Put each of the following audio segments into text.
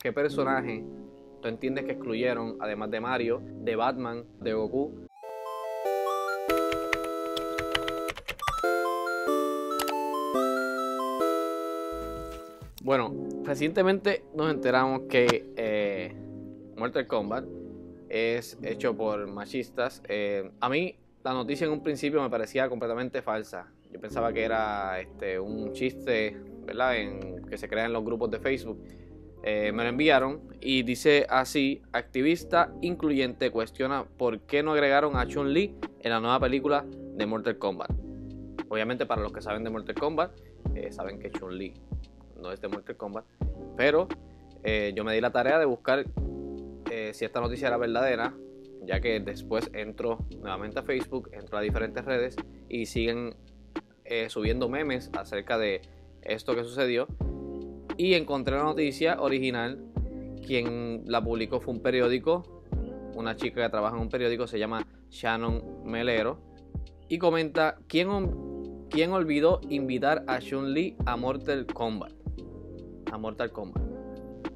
¿Qué personaje tú entiendes que excluyeron, además de Mario, de Batman, de Goku? Bueno, recientemente nos enteramos que Mortal Kombat es hecho por machistas. A mí la noticia en un principio me parecía completamente falsa. Yo pensaba que era un chiste, ¿verdad? Que se crea en los grupos de Facebook. Me lo enviaron y dice así: activista incluyente cuestiona por qué no agregaron a Chun-Li en la nueva película de Mortal Kombat. Obviamente, para los que saben de Mortal Kombat, saben que Chun-Li no es de Mortal Kombat, pero yo me di la tarea de buscar si esta noticia era verdadera, ya que después entro nuevamente a Facebook, entro a diferentes redes y siguen subiendo memes acerca de esto que sucedió, y encontré la noticia original. Quien la publicó fue un periódico, una chica que trabaja en un periódico, se llama Shannon Melero, y comenta: ¿Quién olvidó invitar a Chun-Li a Mortal Kombat? A Mortal Kombat.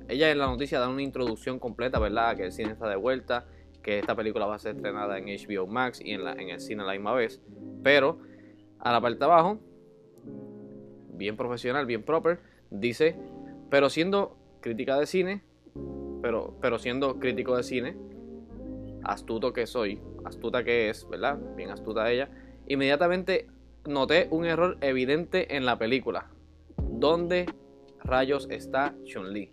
Ella en la noticia da una introducción completa, ¿verdad? Que el cine está de vuelta, que esta película va a ser estrenada en HBO Max y en el cine a la misma vez. Pero a la parte de abajo, bien profesional, bien proper, dice: pero siendo crítica de cine, pero siendo crítico de cine, astuto que soy, astuta que es, ¿verdad? Bien astuta ella. Inmediatamente noté un error evidente en la película. ¿Dónde rayos está Chun-Li?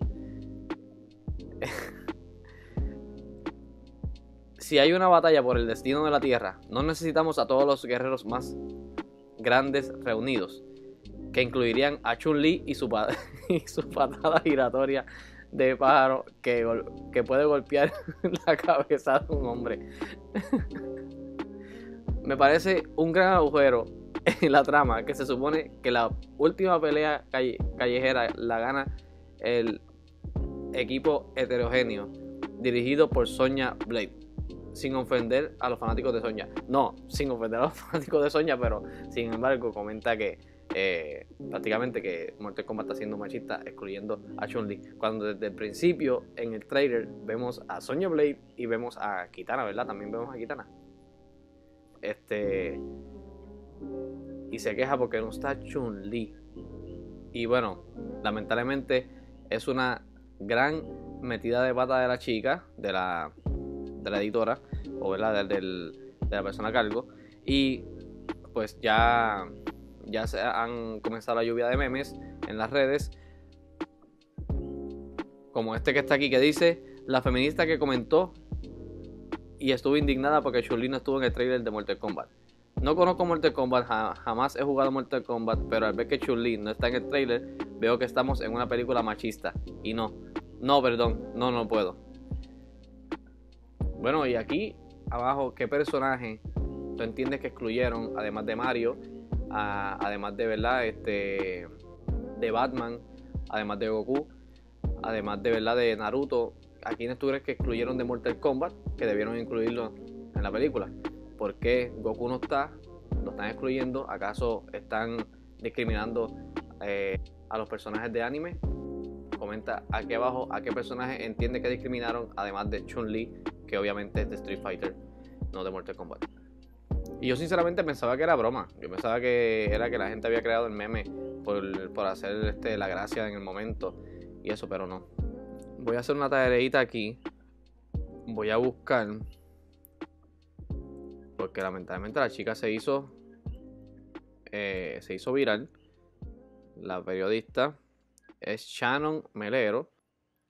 Si hay una batalla por el destino de la Tierra, no necesitamos a todos los guerreros más grandes reunidos, que incluirían a Chun-Li y su patada giratoria de pájaro que puede golpear la cabeza de un hombre. Me parece un gran agujero en la trama, que se supone que la última pelea callejera la gana el equipo heterogéneo dirigido por Sonya Blade. Sin ofender a los fanáticos de Sonya. No, sin ofender a los fanáticos de Sonya, pero sin embargo comenta que prácticamente que Mortal Kombat está siendo machista excluyendo a Chun-Li, cuando desde el principio en el trailer vemos a Sonya Blade y vemos a Kitana, ¿verdad? También vemos a Kitana. Y se queja porque no está Chun-Li. Y bueno, lamentablemente es una gran metida de pata de la chica, de la editora, o ¿verdad? De la persona a cargo. Y pues ya se han comenzado la lluvia de memes en las redes, como este que está aquí, que dice: la feminista que comentó y estuvo indignada porque Chun-Li no estuvo en el trailer de Mortal Kombat. No conozco Mortal Kombat, jamás he jugado Mortal Kombat, pero al ver que Chun-Li no está en el trailer, veo que estamos en una película machista. Y no puedo. Bueno, y aquí abajo, ¿qué personaje tú entiendes que excluyeron, además de Mario, además de, ¿verdad? De Batman, además de Goku, además de, ¿verdad? De Naruto? ¿A quiénes tú crees que excluyeron de Mortal Kombat, que debieron incluirlo en la película? ¿Por qué Goku no está? ¿Lo están excluyendo? ¿Acaso están discriminando a los personajes de anime? Comenta aquí abajo a qué personaje entiende que discriminaron, además de Chun-Li, que obviamente es de Street Fighter, no de Mortal Kombat. Y yo sinceramente pensaba que era broma. Yo pensaba que era que la gente había creado el meme por hacer la gracia en el momento y eso, pero no. Voy a hacer una tareita aquí. Voy a buscar, porque lamentablemente la chica se hizo viral. La periodista es Shannon Melero.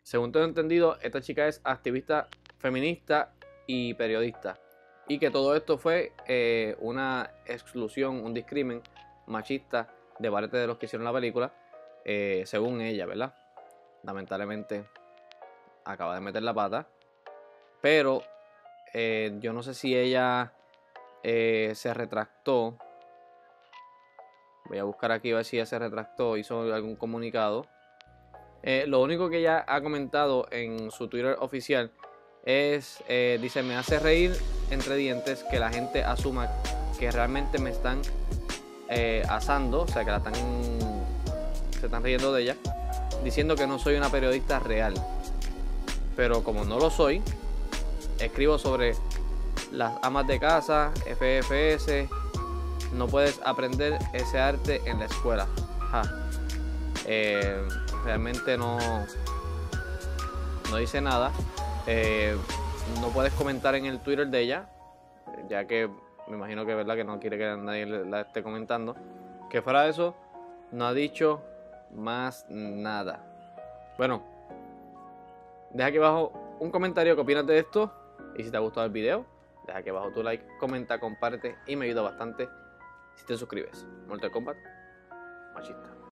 Según tengo entendido, esta chica es activista feminista y periodista, y que todo esto fue una exclusión, un discrimen machista de parte de los que hicieron la película, según ella, ¿verdad? Lamentablemente acaba de meter la pata, pero yo no sé si ella se retractó. Voy a buscar aquí a ver si ella se retractó, hizo algún comunicado. Lo único que ella ha comentado en su Twitter oficial es, dice: me hace reír entre dientes que la gente asuma que realmente me están asando, o sea, que se están riendo de ella, diciendo que no soy una periodista real. pero como no lo soy, escribo sobre las amas de casa, FFS, no puedes aprender ese arte en la escuela. Ja. Realmente no dice nada. No puedes comentar en el Twitter de ella, ya que me imagino que es verdad que no quiere que nadie la esté comentando. Que fuera de eso, no ha dicho más nada. Bueno, deja aquí abajo un comentario que opinas de esto. Y si te ha gustado el video, deja aquí abajo tu like, comenta, comparte y me ayuda bastante si te suscribes. Mortal Kombat, machista.